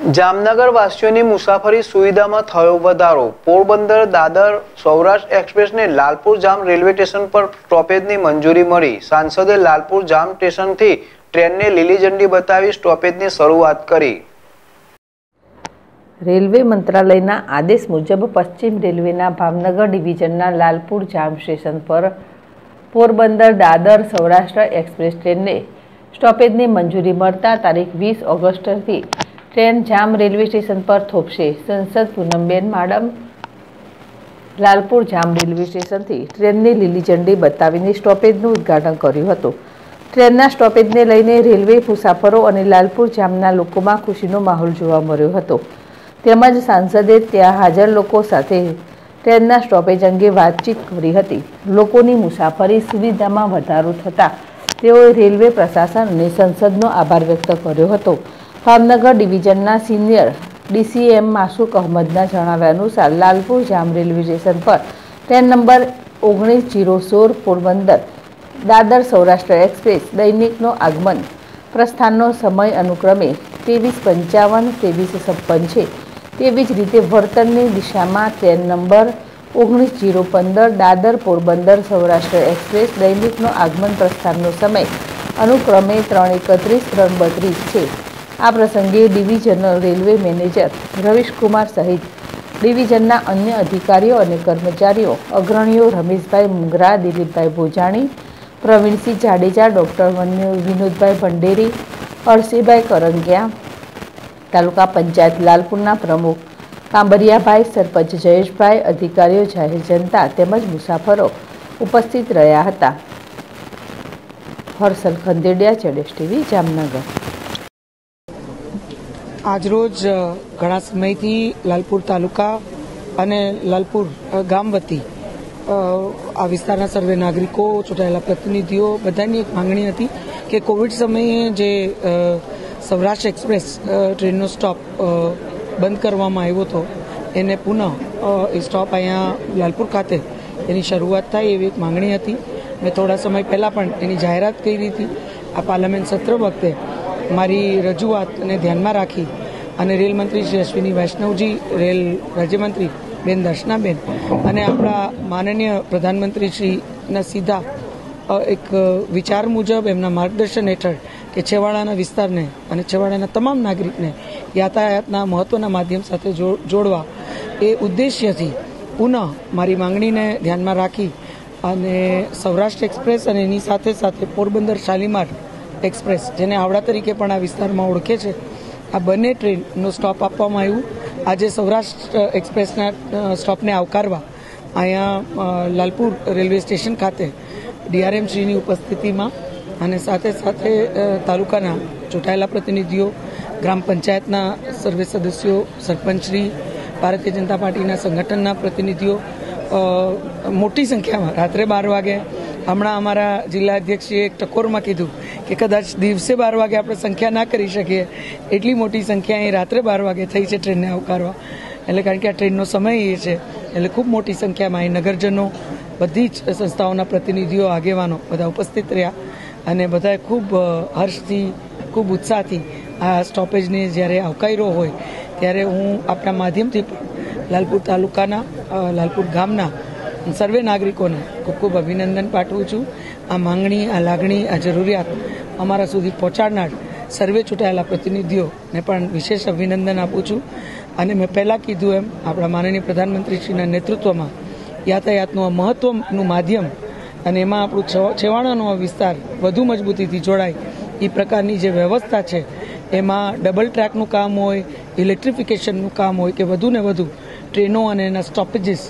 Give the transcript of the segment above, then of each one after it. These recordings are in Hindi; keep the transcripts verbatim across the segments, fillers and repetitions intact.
जामनगर वासियों मुसाफरी सुविधा में थयो वधारो। पोरबंदर दादर सौराष्ट्र एक्सप्रेस ने लालपुर जाम रेलवे स्टेशन पर स्टॉपेज की मंजूरी मिली। सांसदे लालपुर जाम स्टेशन थी ट्रेन ने लीली झंडी बतावी स्टॉपेज की शुरुआत करी। रेलवे मंत्रालयना आदेश मुजब पश्चिम रेलवेना भावनगर डिविजनना लालपुर जाम स्टेशन पर पोरबंदर दादर सौराष्ट्र एक्सप्रेस ट्रेन ने स्टॉपेज की मंजूरी मळता तारीख वीस ऑगस्ट थी ट्रेन जाम रेलवे स्टेशन पर थोपशे। संसद Poonamben madam Lalpur Jam railway station थी ट्रेन ने लीली झंडी बतावीने स्टॉपेजनु उद्घाटन कर्युं हतुं। ट्रेनना स्टॉपेजने लईने रेलवे मुसाफरो अने लालपुर जामना लोकोमां खुशीनो माहोल जोवा मळ्यो हतो। તેમજ સાંસદે ત્યાં હાજર લોકો સાથે ટ્રેનના સ્ટોપેજ અંગે વાતચીત કરી હતી। લોકોની મુસાફરી સુવિધામાં વધારો થતાં તેઓએ રેલવે પ્રશાસન અને સંસદનો આભાર વ્યક્ત કર્યો હતો। ભાવનગર ડિવિઝનના સિનિયર ડીસીએમ માસુક અહમદના જણાવ્યા અનુસાર લાલપુર જામ રેલવે સ્ટેશન પર ટ્રેન નંબર ઓગણીસ જીરો સોળ પોરબંદર દાદર સૌરાષ્ટ્ર એક્સપ્રેસ દૈનિકનો આગમન પ્રસ્થાનનો સમય અનુક્રમે ત્રેવીસ પંચાવન ત્રેવીસ છપ્પન છે। तेवीज रीते वर्तननी दिशा में ट्रेन नंबर ओगनीस जीरो पंदर दादर पोरबंदर सौराष्ट्र एक्सप्रेस दैनिक आगमन प्रस्थान समय अनुक्रमे त्रण एकत्रीस त्रण बत्रीस है। आ प्रसंगे divisional railway manager Ravish Kumar सहित डिविजनना अन्य अधिकारीओ अने कर्मचारीओ अग्रणीओ रमेशभाई मुंगरा, दिलीपभाई भोजाणी, प्रवीणसिंह जाडेजा, डॉक्टर विनोदभाई भंडेरी, हर्सीभाई करंगिया, तालुका पंचायत लालपुरना प्रमुख कांबरियाभाई, सरपंच जयेशभाई, अधिकारी, जाहिर जनता तेमज मुसाफरो उपस्थित रह्या हता। हर्षल खंदेडिया, जेडेश टीवी, जामनगर। आज रोज घणा समयथी लालपुर तालुका अने लालपुर गाम वती आ विस्तारना सर्वे नागरिको, चूंटायेला प्रतिनिधिओ बधानी एक मांगणी हती के कोविड समये जे सौराष्ट्र एक्सप्रेस ट्रेनों स्टॉप बंद करवामां आव्यो तो एने पुनः स्टॉप अहींया लालपुर खाते एनी शुरुआत थाय एवी एक मांगणी हती। मैं थोड़ा समय पहला पण एनी जाहेरात करी हती। आ पार्लामेंट सत्र वखते मारी रजूआत ने ध्यान में राखी अने रेल मंत्री श्री अश्विनी वैष्णव जी, रेल राज्यमंत्री बेन दर्शनाबेन अने आपणा माननीय प्रधानमंत्री श्रीना सीधा एक विचार मुजब एमना मार्गदर्शन हेठळ के छेवाड़ाना विस्तारने अने छेवाड़ाना तमाम नागरिकने यातायातना महत्वना माध्यम साथे जो, जोड़वा ए उद्देश्यथी पुनः मारी मांगणीने ध्यानमां राखी अने सौराष्ट्र एक्सप्रेस अने एनी साथे साथे पोरबंदर शालीमार एक्सप्रेस जेने आवड़ा तरीके पण आ विस्तारमां ओळखे छे आ बने ट्रेननो स्टॉप आपवामां आव्युं। आजे सौराष्ट्र एक्सप्रेसना स्टॉपने आवकारवा अहींया लालपुर रेलवे स्टेशन खाते डीआरएम श्रीनी उपस्थितिमां अने साथे साथे तालुकाना चूंटायेला प्रतिनिधिओ, ग्राम पंचायतना सर्वे सदस्यों, सरपंचश्री, भारतीय जनता पार्टीना संगठनना प्रतिनिधिओ मोटी संख्यामां रात्रे बार वागे हमणां अमारा जिल्ला अध्यक्षे एक टकोरमां कीधुं के कदाच दिवसे बार वागे आपणे संख्या ना करी शकीए एटली मोटी संख्या अहीं रात्रे बार वागे थई छे ट्रेनने आवकारवा एटले कारण के आ ट्रेननो समय ए छे एटले खूब मोटी संख्यामां अहीं नगरजनो बधी ज संस्थाओना प्रतिनिधिओ आगेवानो बधा उपस्थित रह्या अने बधाए खूब हर्षथी खूब उत्साहथी आ स्टॉपेजने ज्यारे आवकार्यो होय त्यारे हूँ आपना माध्यमथी लालपुर तालुकाना लालपुर गामना सर्वे नागरिकोने खूब खूब अभिनंदन पाठवुं छुं। आ मांगणी, आ लागणी, आ जरूरियात अमारा सुधी पहोंचाडनार सर्वे चूंटायेला प्रतिनिधिओने पण विशेष अभिनंदन आपुं छुं। अने मैं पहेला कीधुं एम आपणा माननीय प्रधानमंत्रीश्रीना नेतृत्वमां यातायातनुं आ महत्वनुं माध्यम અને એમાં આપણું છેવાડાનો વિસ્તાર વધુ મજબૂતીથી જોડાય એ પ્રકારની જે વ્યવસ્થા છે એમાં ડબલ ટ્રેકનું કામ હોય, ઇલેક્ટ્રિફિકેશનનું કામ હોય કે વધુ ને વધુ ટ્રેનો અને એના સ્ટોપેજીસ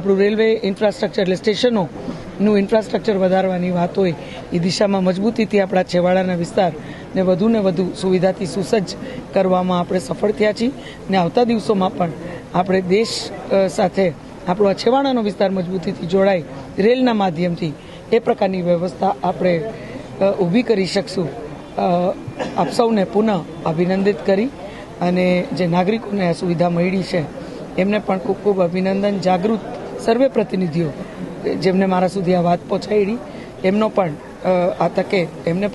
આપણું રેલવે ઇન્ફ્રાસ્ટ્રક્ચર એટલે સ્ટેશનોનું ઇન્ફ્રાસ્ટ્રક્ચર વધારવાની વાત હોય એ દિશામાં મજબૂતીથી આપણા છેવાડાના વિસ્તારને વધુ ને વધુ સુવિધાથી સુસજ્જ કરવામાં આપણે સફળ થયા છીએ અને આવતા દિવસોમાં પણ આપણે દેશ સાથે આપણો આ છેવાડાનો વિસ્તાર મજબૂતીથી જોડાય રેલના માધ્યમથી એ પ્રકારની વ્યવસ્થા આપણે ઊભી કરી શકશું। આપ સૌને પુનઃ અભિનંદિત કરી અને જે નાગરિકોને આ સુવિધા મળી છે એમને પણ ખૂબ ખૂબ અભિનંદન। જાગૃત સર્વે પ્રતિનિધિઓ જેમને મારા સુધી આ વાત પહોંચાડી એમનો પણ આ તકે એમને